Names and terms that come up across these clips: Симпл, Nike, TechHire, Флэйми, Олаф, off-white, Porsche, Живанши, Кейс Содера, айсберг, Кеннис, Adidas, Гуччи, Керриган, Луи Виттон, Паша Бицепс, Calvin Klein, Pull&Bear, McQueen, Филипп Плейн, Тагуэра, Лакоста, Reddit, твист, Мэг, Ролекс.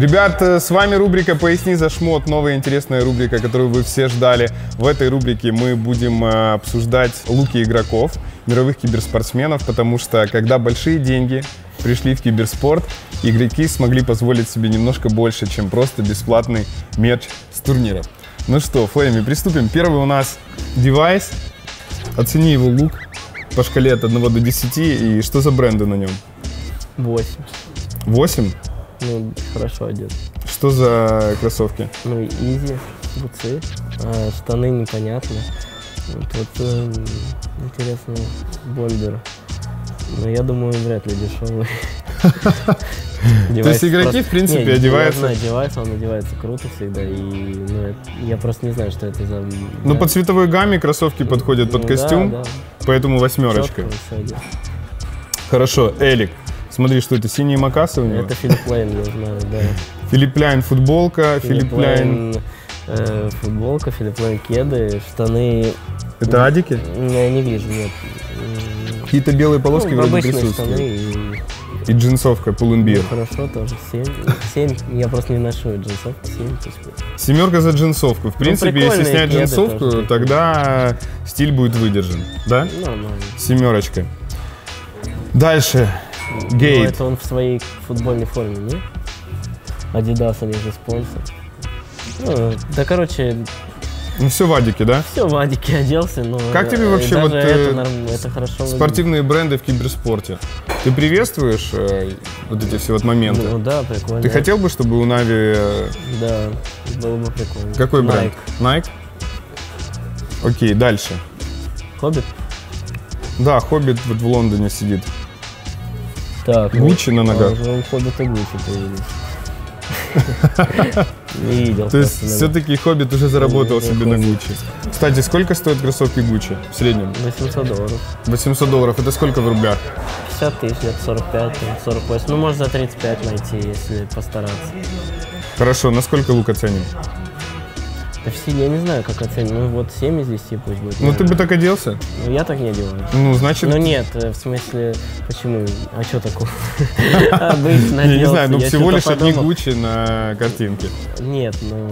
Ребят, с вами рубрика «Поясни за шмот», новая интересная рубрика, которую вы все ждали. В этой рубрике мы будем обсуждать луки игроков, мировых киберспортсменов, потому что, когда большие деньги пришли в киберспорт, игроки смогли позволить себе немножко больше, чем просто бесплатный мерч с турнира. Ну что, Флэйми, приступим. Первый у нас девайс. Оцени его лук по шкале от 1 до 10. И что за бренды на нем? 8. 8? Ну, хорошо одет. Что за кроссовки? Ну, изи, бутсы, штаны непонятные. Вот интересно, Бомбер. Но я думаю, вряд ли дешевый. То есть игроки, в принципе, одеваются... Он одевается круто всегда, и я просто не знаю, что это за... Ну, по цветовой гамме кроссовки подходят под костюм, поэтому 8. Хорошо, Элик. Смотри, что это, синие мокасы у него? Это Филипп Плейн, я знаю, да. Филипп Плейн футболка, Филипп Плейн... Футболка, Филипп Плейн кеды, штаны... Это адики? Я не вижу, нет. Какие-то белые полоски вроде присутствуют. И джинсовка Pull&Bear. Ну, хорошо, тоже 7. 7. Я просто не ношу джинсовку. 7. Семерка за джинсовку. В принципе, если снять джинсовку, тоже, тогда стиль будет выдержан. Да? Нормально. Семерочка. Дальше. Гейт. Ну, это он в своей футбольной форме, не? Adidas, они же спонсор. Ну, да, короче... Ну, все в адике, да? Все в адике оделся, но... Как тебе вообще вот это спортивные бренды в киберспорте? Ты приветствуешь вот эти все вот моменты? Ну да, прикольно. Ты хотел бы, чтобы у Нави... Да, было бы прикольно. Какой бренд? Nike. Окей, дальше. Хоббит? Да, Хоббит вот в Лондоне сидит. Так. Гуччи на ногах. Хоббит и Гуччи появились. Не видел. То есть все-таки Хоббит уже заработал себе на Гуччи. Кстати, сколько стоит кроссовки Гуччи в среднем? $800. $800. Это сколько в рублях? 50 тысяч, 45, 48. Ну, можно за 35 найти, если постараться. Хорошо. Насколько лук оценим? Да все, я не знаю, как оценить. Ну, вот 7 из 10 пусть будет. Ну, ты бы так оделся? Ну, я так не одеваюсь. Ну, значит... Ну, нет, в смысле, почему? А что такого? Обычно оделся. Не знаю, ну, всего лишь одни Гуччи на картинке. Нет, ну...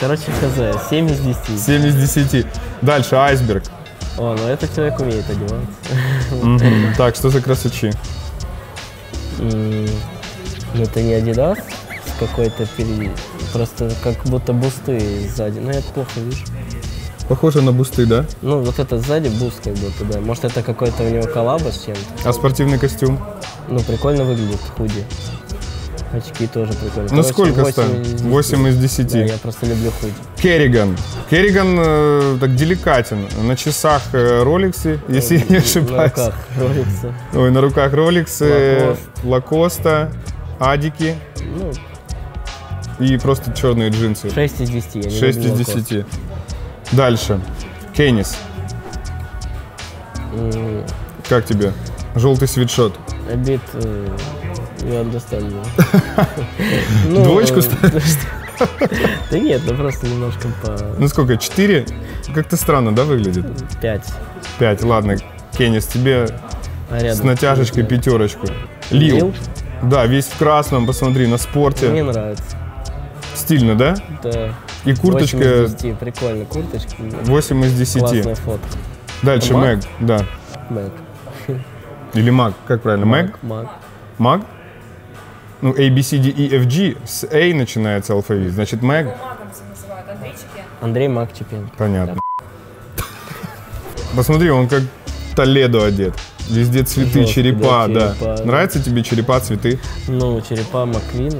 Короче, сказать, 7 из 10. 7 из 10. Дальше, айсберг. О, ну, этот человек умеет одеваться. Так, что за красочи? Ну, это не Adidas какой-то перед... Просто как будто бусты сзади. Ну, я плохо вижу. Похоже на бусты, да? Ну, вот это сзади буст как будто, да. Может, это какой-то у него коллаба с чем-то. А спортивный костюм? Ну, прикольно выглядит, худи. Очки тоже прикольно. Ну, короче, сколько станет? 8 из 10. Да, я просто люблю худи. Керриган. Керриган так деликатен. На часах Ролексы, если я не ошибаюсь. На руках Ролексы. Ой, на руках Ролексы, Лакоста, адики. Ну, и просто черные джинсы. 6 из 10. Я не 6 из 10. Кост. Дальше. Кеннис. Как тебе? Желтый свитшот. A bit, you understand. Двоечку ставишь? Да нет, ну просто немножко по... Ну сколько, 4? Как-то странно, да, выглядит? 5. 5, ладно. Кеннис, тебе с натяжечкой пятерочку. Лил. Да, весь в красном, посмотри, на спорте. Мне нравится. Стильно, да? Да. И курточка... 8 из 10, прикольно, курточка. 8 из 10. Классная фотка. Дальше Мэг, да. Мэг. Или Маг, как правильно? Мэг? Маг. Маг? Ну, A, B, C, D, E, F, G. С A начинается алфавит, значит Мэг. Андрей Маг Чепин. Понятно. Да. Посмотри, он как Толедо одет. Везде цветы, жестко, черепа, да. Черепа, да. Нравятся тебе черепа, цветы? Ну, черепа McQueen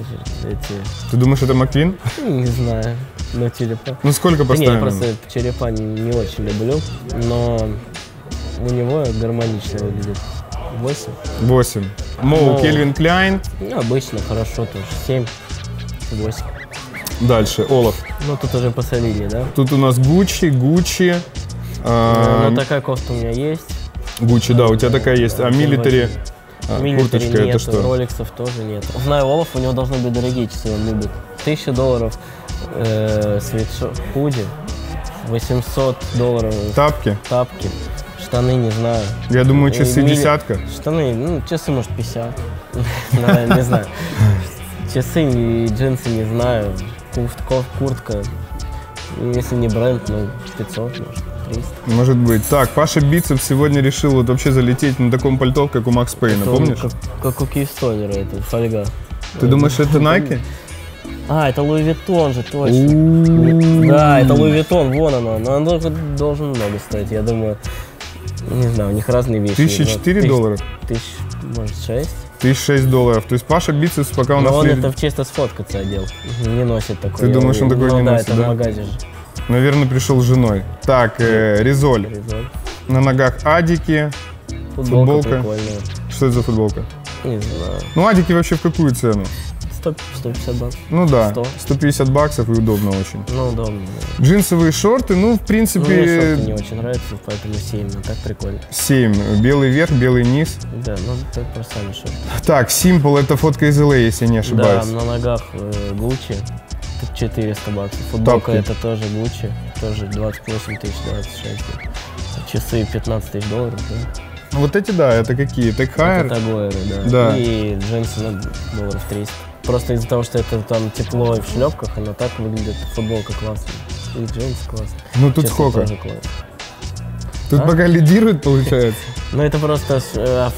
эти. Ты думаешь, это McQueen? Не знаю, но черепа. Ну, сколько поставим? Да, я просто черепа не очень люблю, но у него гармонично выглядит. 8. 8. Моу, Calvin Klein. Ну, обычно, хорошо тоже. 7, 8. Дальше, Олаф. Ну, тут уже посолиднее, да? Тут у нас Гуччи. Ну, такая кофта у меня есть. Гуччи, да, у тебя такая есть. А милитари, курточка, это что? Милитари Ролексов тоже нет. Знаю, Олаф, у него должны быть дорогие часы, он любит. $1000 свитшот, худи, $800. Тапки? Тапки. Штаны, не знаю. Я думаю, часы десятка. Штаны, ну, часы, может, 50. Не знаю. Часы и джинсы не знаю, куртка, если не бренд, ну 500, может, 300. Может быть. Так, Паша Бицепс сегодня решил вот вообще залететь на таком пальто, как у Макс Пейна, помнишь? Как у Кейс Содера, это фольга. Ты думаешь, это Nike? А, это Луи Виттон же, точно. Да, это Луи Виттон, вон оно. Но оно должен много стоить, я думаю. Не знаю, у них разные вещи. $1004? $1006. $1006. То есть Паша Бицепс пока у нас... Но он это чисто сфоткаться одел. Не носит такой. Ты думаешь, он такой не носит, да? Да, это в магазе же. Наверное, пришел с женой. Так, Резоль. На ногах адики. Футболка прикольная. Что это за футболка? Не знаю. Ну, адики вообще в какую цену? 150 баксов. Ну да, 100. 150 баксов и удобно очень. Ну, удобно. Да. Джинсовые шорты, ну, в принципе... Ну, мне шорты не очень нравятся, поэтому 7, но так прикольно. 7. Белый верх, белый низ. Да, ну, это просто сами шорты. Так, Симпл, это фотка из LA, если я не ошибаюсь. Да, на ногах Гуччи, 400 баксов. Футболка это тоже Гуччи, тоже 28 тысяч, 26. Часы $15 000, да. Вот эти, да, это какие? TechHire? Это Тагуэра, да. Да. И джинсы на $300. Просто из-за того, что это там тепло и в шлепках, она так выглядит. Футболка классная, и джинсы классные. Ну тут часы сколько? Тут пока лидирует, получается? Ну это просто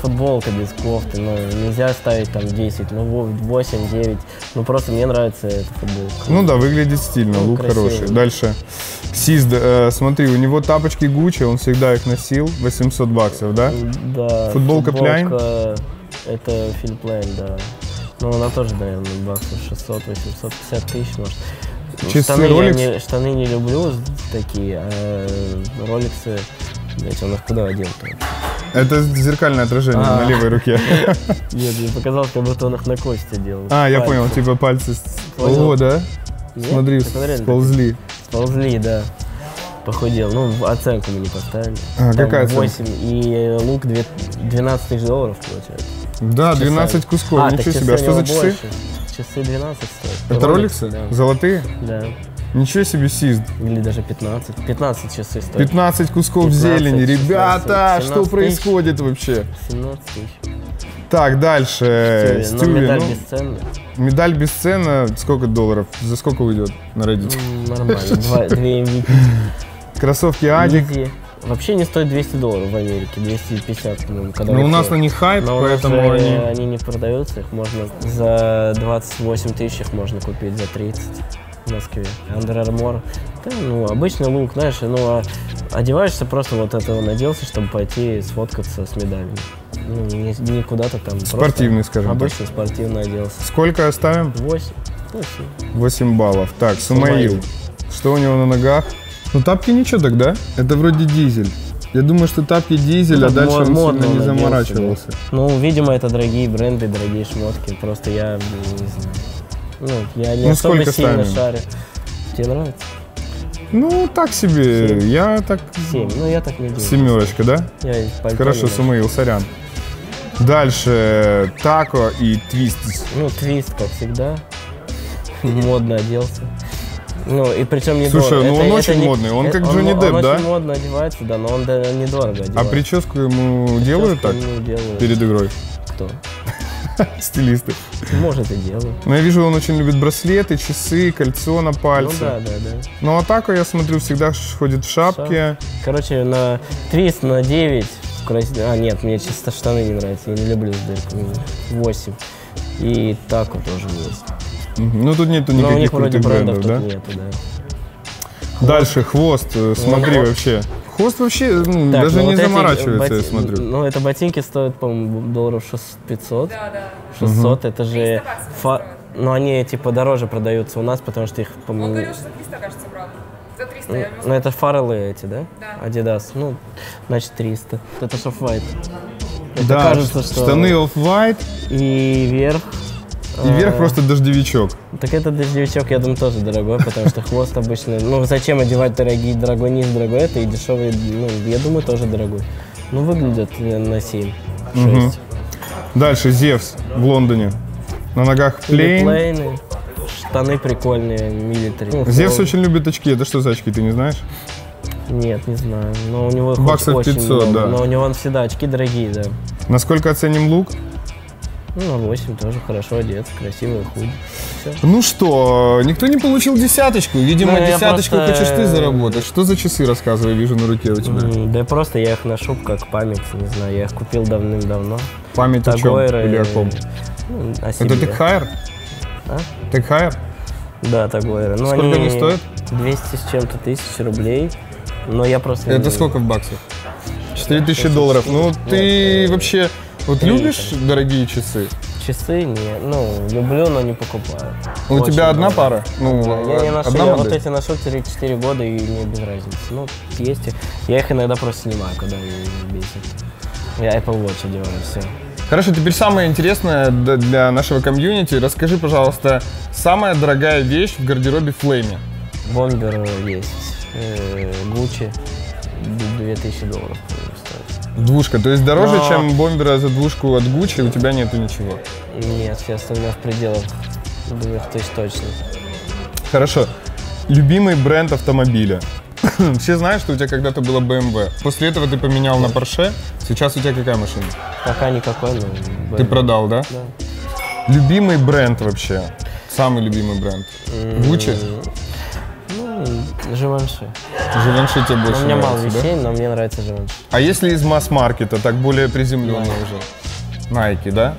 футболка без кофты, ну нельзя ставить там 10, ну 8, 9. Ну просто мне нравится эта футболка. Ну да, выглядит стильно, лук хороший. Дальше. Сиз, смотри, у него тапочки Гуччи, он всегда их носил, $800, да? Да. Футболка Плейн? Это Филипп Плейн, да. Ну, она тоже, наверное, баксов 600, 850 тысяч, может. Штаны не люблю такие, а роликсы, знаете, он их куда одел-то? Это зеркальное отражение на левой руке. Нет, мне показалось, как будто он их на кости делал. А, я понял, типа пальцы... О, да? Смотри, сползли. Сползли, да. Похудел. Ну, оценку мне не поставили. Какая оценка? 8 и лук $12 000 получается. Да, 12 кусков, ничего себе. А что за часы? Часы 12 стоят. Это роликсы? Да. Золотые? Да. Ничего себе, Сиз. Или даже 15. 15 часы стоят. 15 кусков 15 зелени. Ребята, что происходит вообще? 17 тысяч. Так, дальше. Стюби. Медаль бесценна. Медаль бесценна. Сколько $? За сколько уйдет на Reddit? Нормально. 2 MVP. Кроссовки Адик. Вообще не стоит $200 в Америке, 250. Ну, когда у нас на них хайп, поэтому они не продаются, их можно за 28 тысяч их можно купить, за 30 в Москве. Under Armour, да, ну обычный лук, знаешь, ну одеваешься просто вот этого наделся, чтобы пойти сфоткаться с медалями. Ну, не куда-то там. Спортивный, скажем так. Обычно спортивно оделся. Сколько оставим? 8 баллов. Так, Сумаил. Что у него на ногах? Ну тапки ничего тогда, это вроде дизель. Я думаю, что тапки дизель, ну, а дальше он сильно не заморачивался. Да. Ну, видимо, это дорогие бренды, дорогие шмотки, просто я не знаю. Ну, я не особо сильно шарю. Тебе нравится? Ну, так себе, 7. Я так... 7, ну я так не делаю. Семерочка, да? Хорошо, Сумаил, сорян. Дальше, тако и твист. Ну, твист, как всегда, модно оделся. Ну, и причем недорого. Слушай, ну он очень модный, он как Джонни Деп, да? Он очень модно одевается, да, но он недорого одевается. А прическу ему делают так? Перед игрой? Кто? Стилисты. Может, и делают. Ну, я вижу, он очень любит браслеты, часы, кольцо на пальце. Ну, да. Ну, а так, я смотрю, всегда ходит в шапке. Короче, на 3, на 9. А, нет, мне чисто штаны не нравятся, я не люблю с дырками. 8. И так вот тоже есть. Ну, тут нету никаких крутых брендов, да? Нету, да. Дальше, хвост, смотри, вообще. Хвост вообще даже не заморачивается, я смотрю. Ну, это ботинки стоят, по-моему, $500. Да. 600, это же... Но они, типа, дороже продаются у нас, потому что их, по-моему... Он говорил, что 300, кажется, правда. За 300. Ну, это фарреллы эти, да? Да. Adidas. Ну, значит, 300. Это off-white. Да, штаны off-white. И верх. И вверх просто дождевичок. Так это дождевичок, я думаю, тоже дорогой, потому что хвост обычно... Ну, зачем одевать дорогой низ, дорогой это и дешевый, ну, я думаю, тоже дорогой. Ну, выглядит на 7, 6. Угу. Дальше, Зевс в Лондоне. На ногах Плейн. Штаны прикольные, милитари. Ну, Зевс очень любит очки. Это что за очки, ты не знаешь? Нет, не знаю. Но у него баксов 500, много, да. Но у него он всегда очки дорогие, да. Насколько оценим лук? Ну, 8 тоже хорошо одет, красивый худ. Ну что, никто не получил десяточку. Видимо, ну, десяточку просто... хочешь ты заработать. Что за часы, рассказывай, вижу на руке у тебя. Да просто я их ношу как память, не знаю, я их купил давным-давно. Память о чем? Это TechHire? А? TechHire? Да, Тагуэра. Ну, сколько они стоят? 200 с чем-то тысяч рублей. Но я просто... Это сколько в баксах? 4000 долларов. Ну, ты вообще... Вот любишь дорогие часы? Часы? Нет. Ну, люблю, но не покупаю. У тебя одна пара? Ну, я не ношу. Я вот эти ношу 4 года, и мне без разницы. Ну, есть. Я их иногда просто снимаю, когда меня бесит. Я Apple Watch делаю, все. Хорошо, теперь самое интересное для нашего комьюнити. Расскажи, пожалуйста, самая дорогая вещь в гардеробе Флэйми. Бомбер есть. Гуччи. 2000 долларов. Двушка, то есть дороже, чем бомбера за двушку от Гуччи, у тебя нету ничего? Нет, я остальное в пределах 2000 точно. Хорошо. Любимый бренд автомобиля? Все знают, что у тебя когда-то было BMW. После этого ты поменял на Porsche. Сейчас у тебя какая машина? Пока никакой, но BMW. Ты продал, да? Да. Любимый бренд вообще? Самый любимый бренд? Гуччи? Ну, Живанши. Живанши тебе больше нравится, да? У меня мало вещей, но мне нравится Живанши. А если из масс-маркета, так более приземленно уже? Nike, да?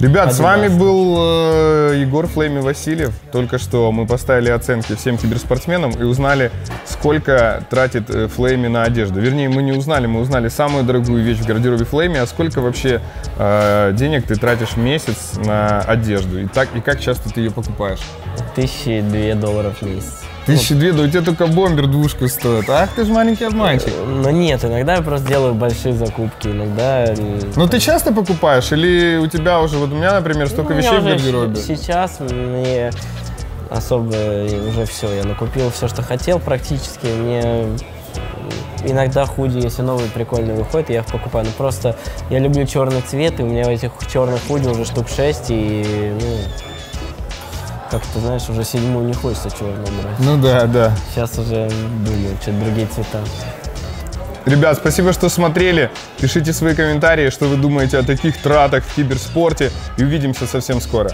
Ребят, с вами был Егор Флейми Васильев. Только что мы поставили оценки всем киберспортсменам и узнали, сколько тратит Флейми на одежду. Вернее, мы не узнали, мы узнали самую дорогую вещь в гардеробе Флейми, а сколько вообще денег ты тратишь в месяц на одежду. И, так, и как часто ты ее покупаешь? 2002 доллара в месяц. 2002, да у тебя только бомбер двушку стоит. Ах, ты же маленький обманщик. Ну нет, иногда я просто делаю большие закупки, иногда... Ну ты часто покупаешь или у тебя уже, вот у меня, например, столько вещей в гардеробе? Сейчас мне особо уже все, я накупил все, что хотел практически. Мне иногда худи, если новые прикольные выходят, я их покупаю. Ну просто я люблю черный цвет, и у меня этих черных худи уже штук 6, и... Ну, как ты знаешь, уже 7-ю не хочется черного брать. Ну да, да. Сейчас уже были что-то другие цвета. Ребят, спасибо, что смотрели. Пишите свои комментарии, что вы думаете о таких тратах в киберспорте. И увидимся совсем скоро.